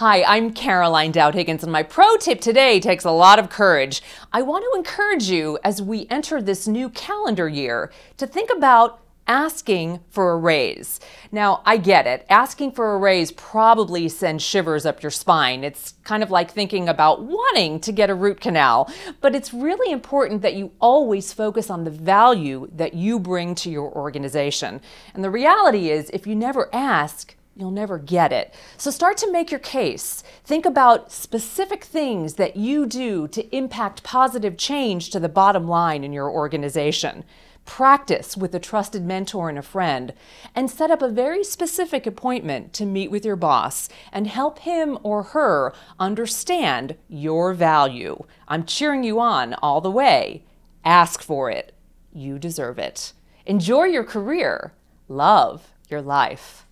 Hi, I'm Caroline Dowd-Higgins, and my pro tip today takes a lot of courage. I want to encourage you, as we enter this new calendar year, to think about asking for a raise. Now, I get it. Asking for a raise probably sends shivers up your spine. It's kind of like thinking about wanting to get a root canal, but it's really important that you always focus on the value that you bring to your organization. And the reality is, if you never ask, you'll never get it. So start to make your case. Think about specific things that you do to impact positive change to the bottom line in your organization. Practice with a trusted mentor and a friend, and set up a very specific appointment to meet with your boss and help him or her understand your value. I'm cheering you on all the way. Ask for it. You deserve it. Enjoy your career. Love your life.